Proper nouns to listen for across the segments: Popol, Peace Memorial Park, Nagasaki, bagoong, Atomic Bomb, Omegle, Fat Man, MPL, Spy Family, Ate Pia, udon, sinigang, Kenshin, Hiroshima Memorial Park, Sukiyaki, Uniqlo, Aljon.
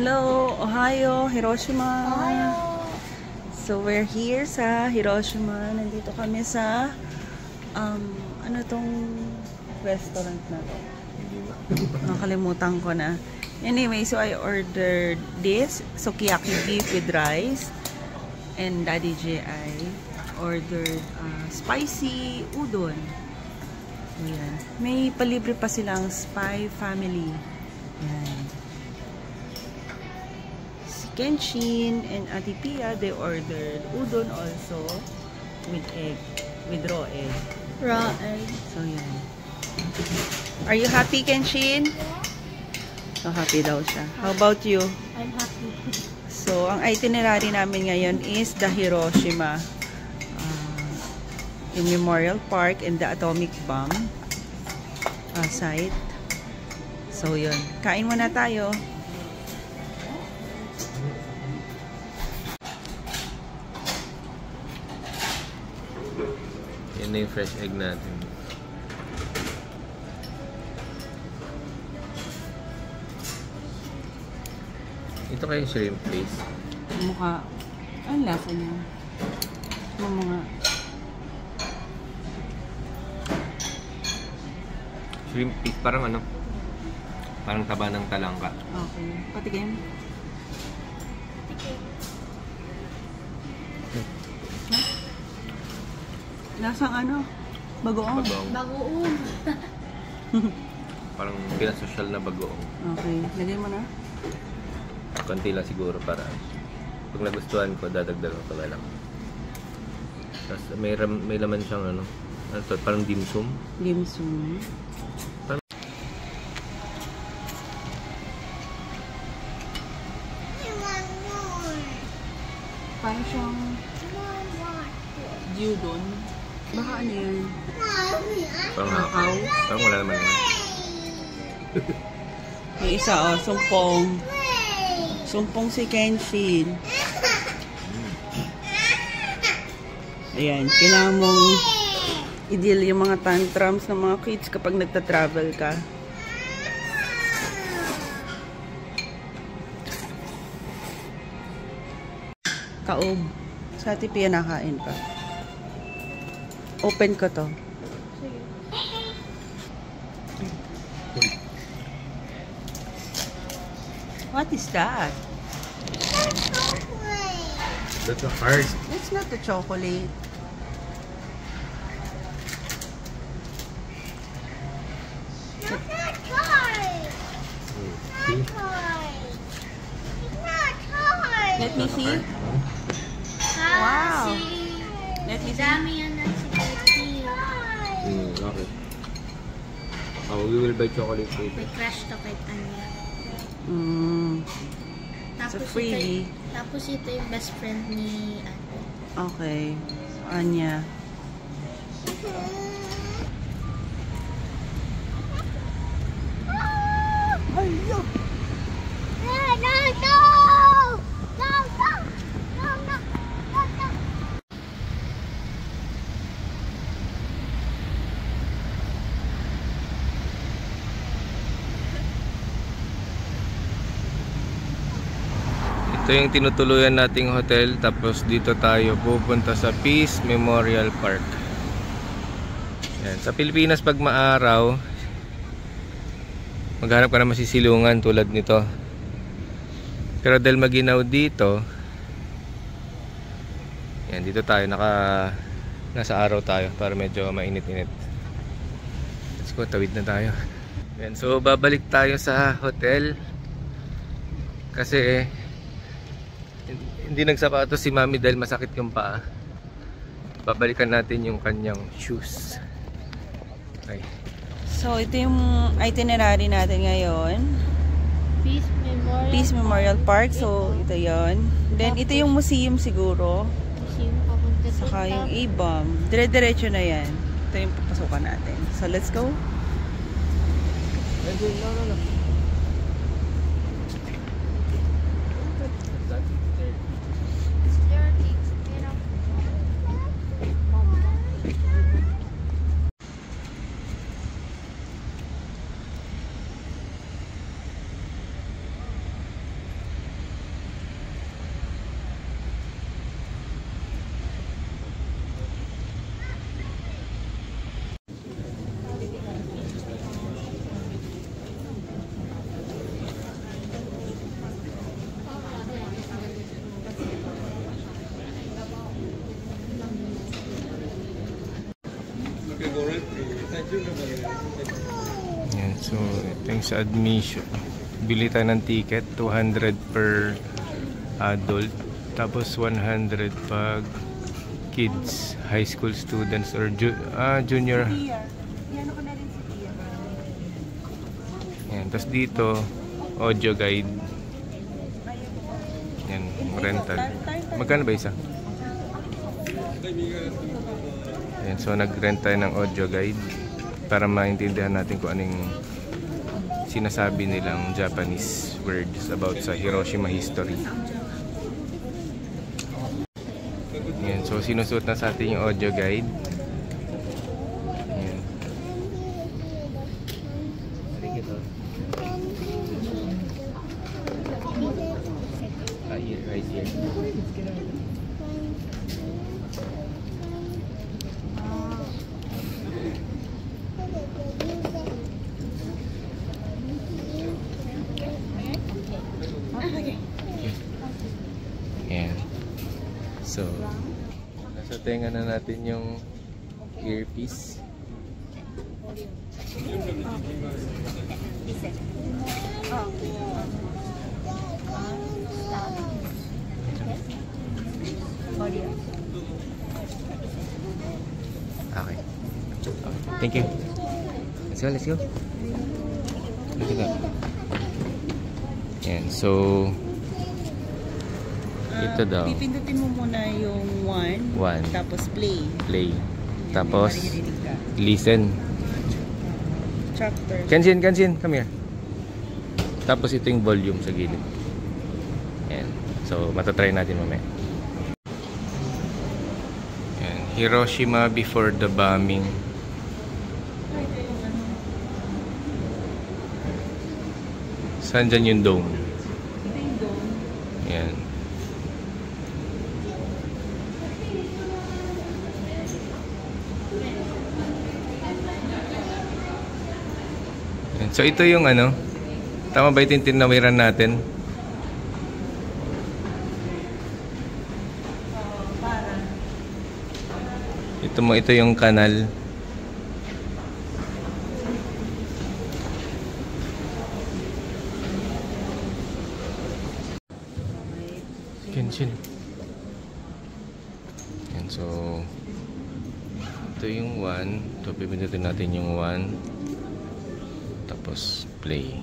Hello, Ohio, Hiroshima. Ohio. So we're here sa Hiroshima. Nandito kami sa ano tong restaurant na to? Nakalimutan ko na. Anyway, so I ordered this sukiyaki beef with rice, and Daddy J.I. ordered spicy udon. Ayan. May palibre pa silang Spy Family. Ayan. Kenshin and Ate Pia, they ordered udon also with egg, with raw egg. Raw egg. So, yan. Are you happy, Kenshin? Yeah. So, happy daw siya. How about you? I'm happy. So, ang itinerary namin ngayon is the Hiroshima Memorial Park and the Atomic Bomb site. So, yun. Kain muna tayo. Yan na yung fresh egg natin. Ito kayo yung shrimp, please. Mukha. Ang lasa niya. Mga shrimp is parang ano? Parang taba ng talangka. Okay. Patikim. Patikim. Lasang ano? Bagoong? Bagoong. Parang pinasosyal na bagoong. Okay. Lagay mo na? Kunti lang siguro para. Pag nagustuhan ko, dadagdagan ko lang. Tapos may laman siyang ano. Ano to? Parang dim sum? Dim sum. Parang siyang gyudon. Baka ano yan? Pangakaw? Parang wala naman yan. May isa o, sumpong. Sumpong si Kenshin. Ayan, kailangan mong i-deal yung mga tantrums ng mga kids kapag nagta-travel ka. Kaob. Sa Ate Pia nakain pa. Open ko to. Sige. What is that? That's a heart. It's not the chocolate. It's not a toy. It's not a toy. It's not a toy. Let me see. Wow. Let me see. Okay. Oh, we will buy chocolate cake. May crushed chocolate anya. Tapos so freebie. Tapos ito yung best friend ni Ate. Okay. So, Anya. Ayun! Ito yung tinutuluyan nating hotel, tapos dito tayo pupunta sa Peace Memorial Park. Yan. Sa Pilipinas pag maaraw, maghanap ka na masisilungan tulad nito. Pero dahil maginaw dito, yan, dito tayo, nasa araw tayo para medyo mainit-init. Let's go, tawid na tayo. Yan. So babalik tayo sa hotel kasi hindi nagsapato si Mami dahil masakit yung paa. Babalikan natin yung kanyang shoes. Okay. So ito yung itinerary natin ngayon. Peace Memorial Park. So ito yon. Then ito yung museum siguro. Museum papunta dito. Saka yung A-bomb. Dire-diretso na yan. Ito yung papasukan natin. So let's go. No. can go rent free. Thank you. Yan, so ito yung sa admission. Bili tayo ng ticket, 200 per adult. Tapos 100 pag kids, high school students or junior. Yan, tapos dito, audio guide. Yan, rental. Magkano ba isa? Ayan, so nag-rent tayo ng audio guide para maintindihan natin kung anong sinasabi nilang Japanese words about sa Hiroshima history. Ayan, so sinusuot na sa atin yung audio guide. Ayan. Right here. So, nasa tenga na natin yung earpiece. Okay. Thank you. Let's go. Look at that. And so, ito daw. Pipindutin mo muna yung 1, tapos play. Tapos, listen. Chapter. Kenshin, come here. Tapos ito yung volume sa gilid. Ayan. So, matatry natin mamaya. Ayan. Hiroshima before the bombing. Saan dyan yung dome? Ayan. So ito yung ano, tama ba ito yung tinawiran natin? Ito yung kanal. Kenshin. Yan, so ito yung 1. So pipindutin natin yung 1. Tapos play.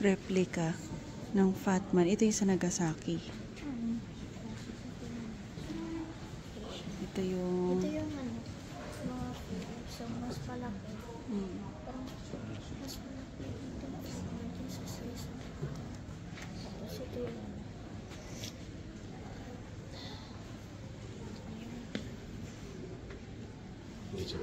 Replika ng Fat Man. Ito yung sa Nagasaki. Ito yung malaki. Parang mas malaki dito sa season. Tapos ito yung ito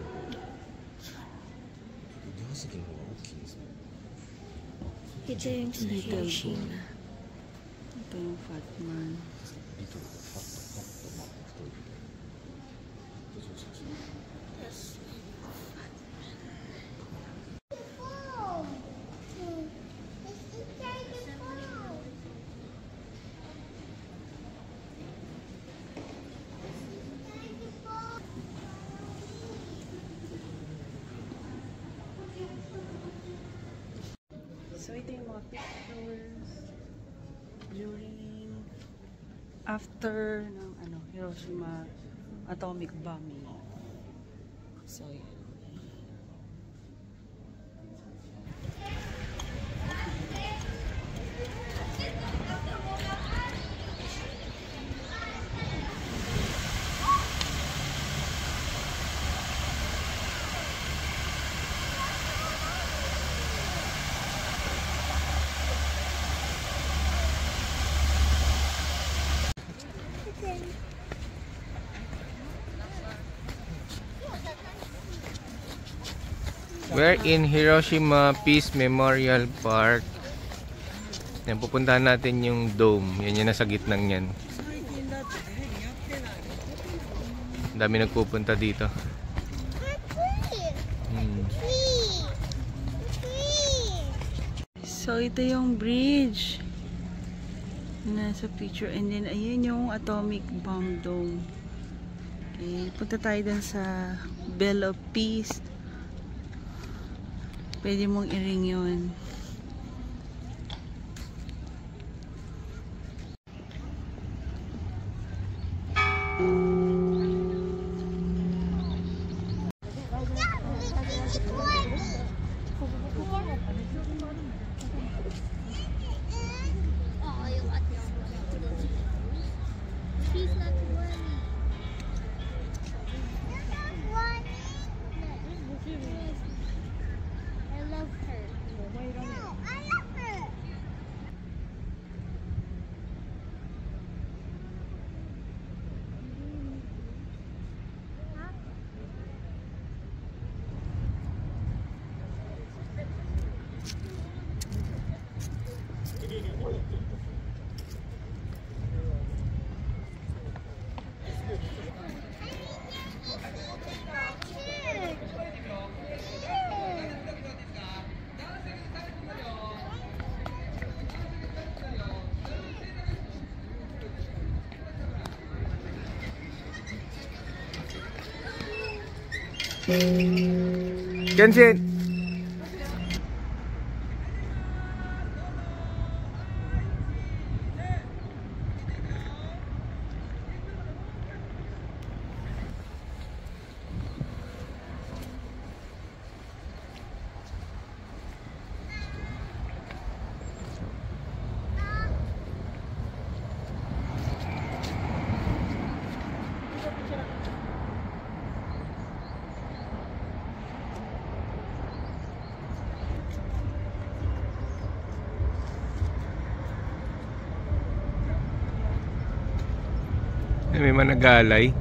yung sa Hiroshima. Ito yung Fat Man. Ito yung Fat Man. Yes. So ito yung mga pictures during after ng Hiroshima Atomic Bomb. So yeah. We're in Hiroshima Peace Memorial Park. Yan, pupuntahan natin yung dome. Yan yung nasa gitnang yan. Dami nagpupunta dito. So ito yung bridge nasa picture, and then ayan yung Atomic Bomb Dome. Okay, punta tayo dun sa Bell of Peace. Pwede mong i-ring yun. Kenshin! May managalay.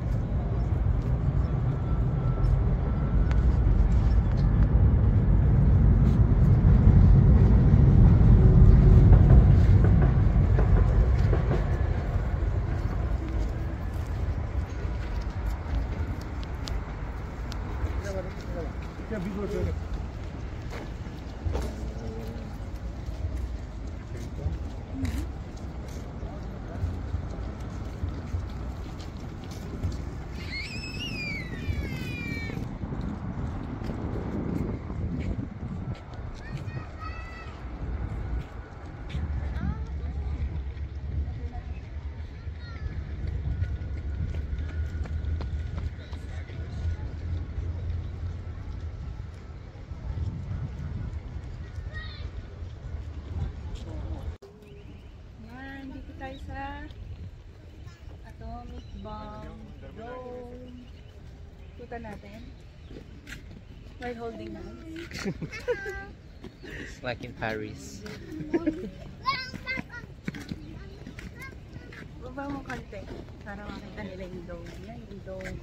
Atomic Bomb Dome. Tutan natin. We're holding hands. It's like in Paris. Baba mo konti. Para makita nila yung dome. Yan yung dome.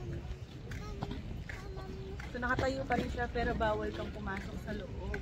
So nakatayo pa rin siya pero bawal kang pumasok sa loob.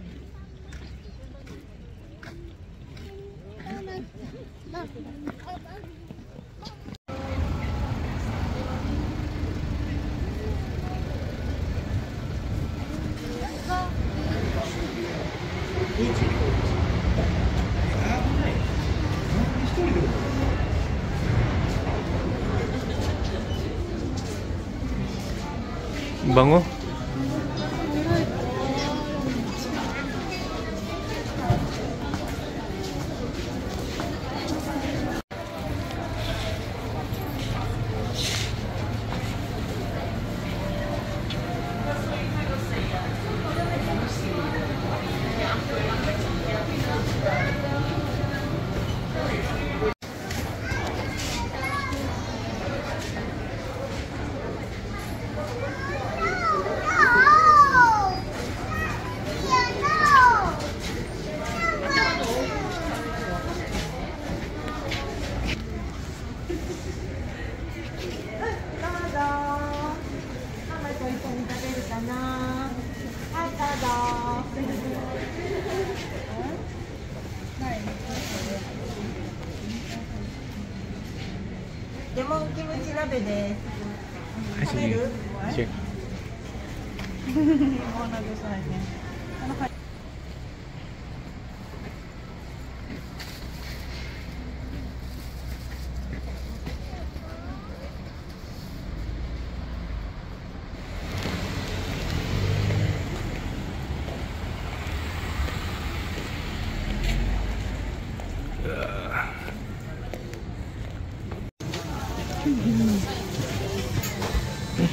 Bango.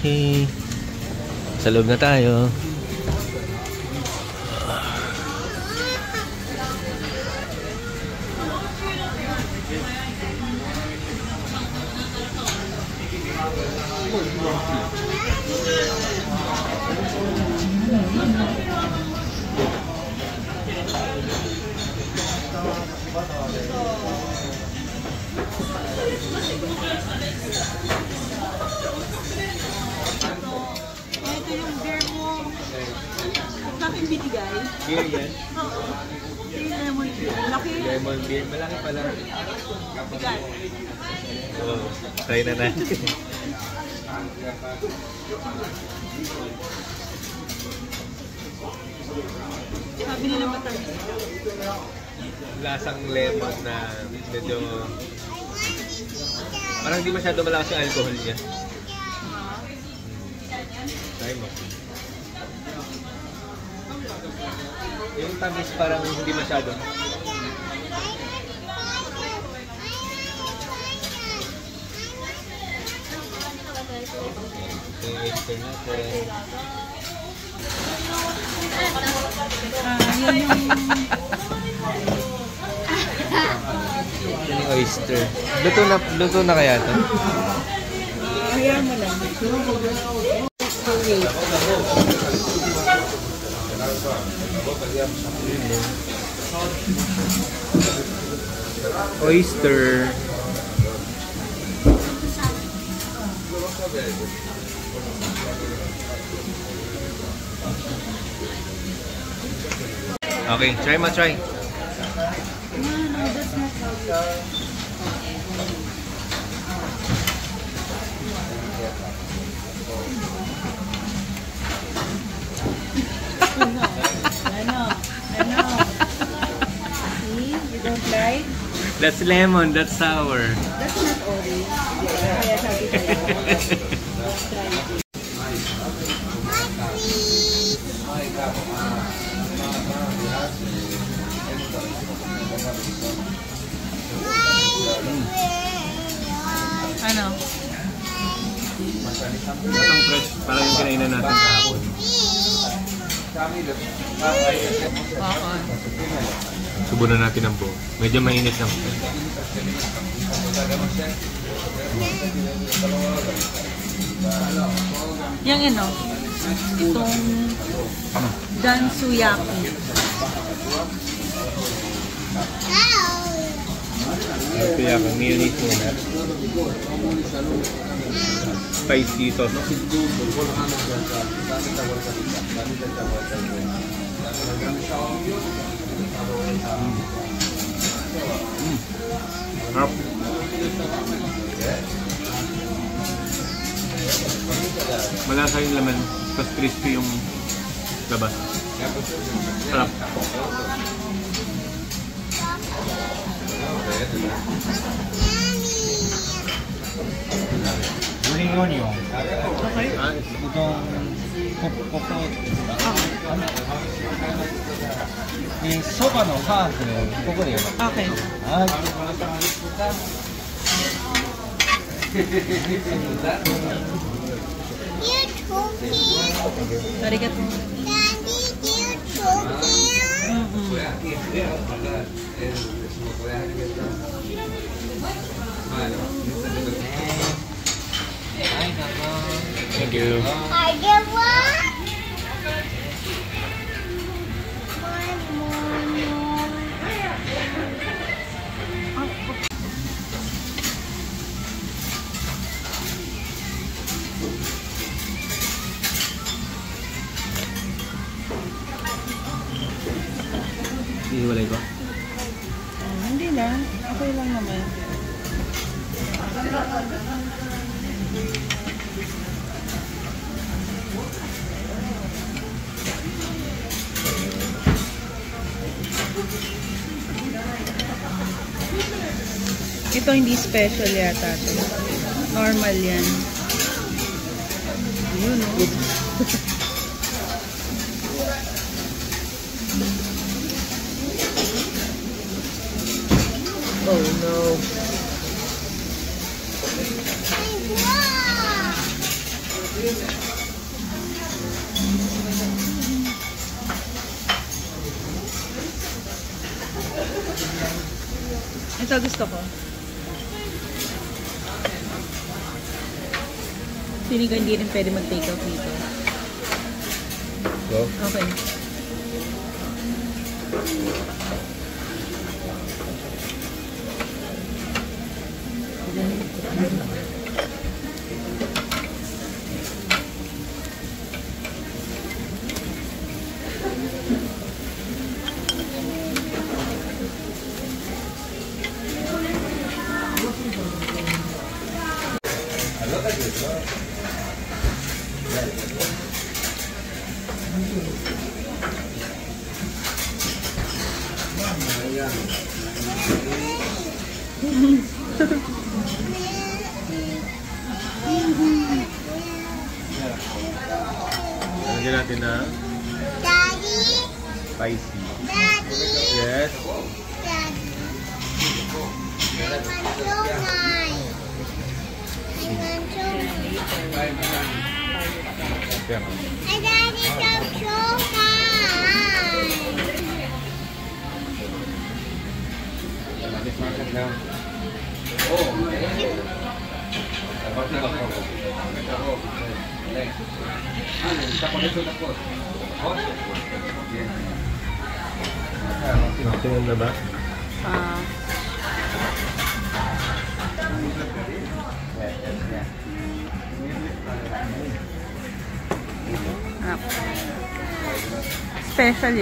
Hey, sa loob na tayo. Lasang lemon na medyo parang hindi masyado malakas yung alcohol niya. Try mo. Yung tamis parang hindi masyado. Okay, oyster. Luto na kaya ito? Kaya mo lang. Oyster. Okay, try mo, try. I know. See, you don't like? That's lemon, that's sour. That's not orange. Yeah. Ano? Masang fresh, parang yung kinainan natin kahapon. Subunan natin ang buo. Medyo mainit lang. Yang ino? itong Gansuyaki. Ito yung mini tuna. Spicy ito. Harap. Malasa yung laman, tapos crispy yung labas. Harap. Green onion. Okay. Itong coconut. Yung soba no sauce, koko de. Okay. Thank you. I get one. Ihiwalay ko? Hindi lang. Okay lang naman. Ito hindi special yata. Normal yan. Yun o. Oh no. Ito gusto ko. Sinigang hindi rin pwede mag-take out dito. Go? Okay. Lagyan natin na Daddy spicy. Daddy. Yes. Daddy. Special yan.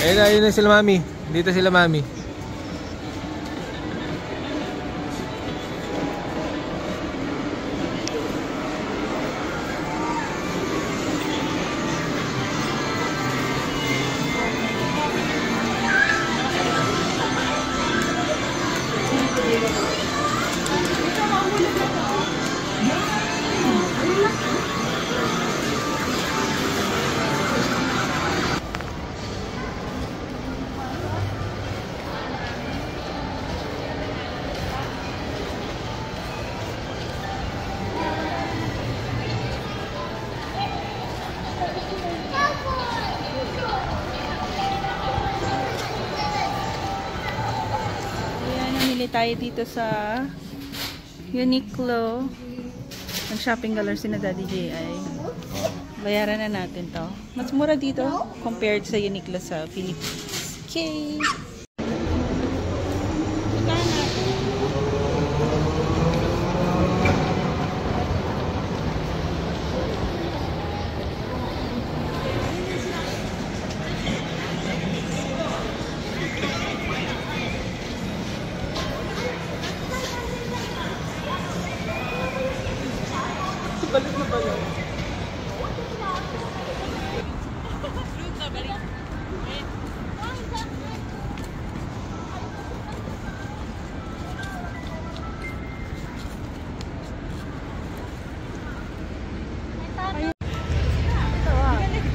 Ayun na, ayun na sila mami. Dito sila mami. tayo dito sa Uniqlo. Nag-shopping galore si na Daddy J.I. Bayaran na natin to. Mas mura dito compared sa Uniqlo sa Philippines. Okay!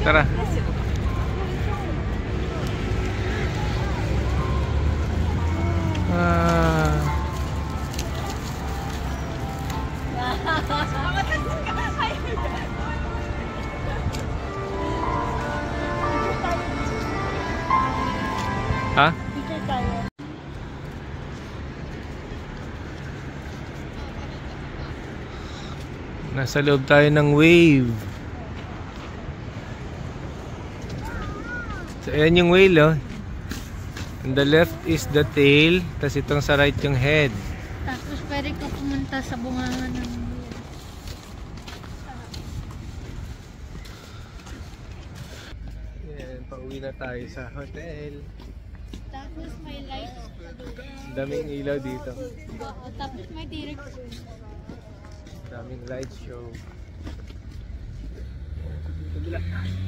Tara. Ha? Nasa loob tayo ng wave. So, ayan yung whale, oh. On the left is the tail, tas itong sa right yung head. Tapos pwede ko pumunta sa bunganga ng whale. Ayan, pauwi na tayo sa hotel. Tapos may lights. Daming ilaw dito. Tapos may direct. Daming light show. Pagla.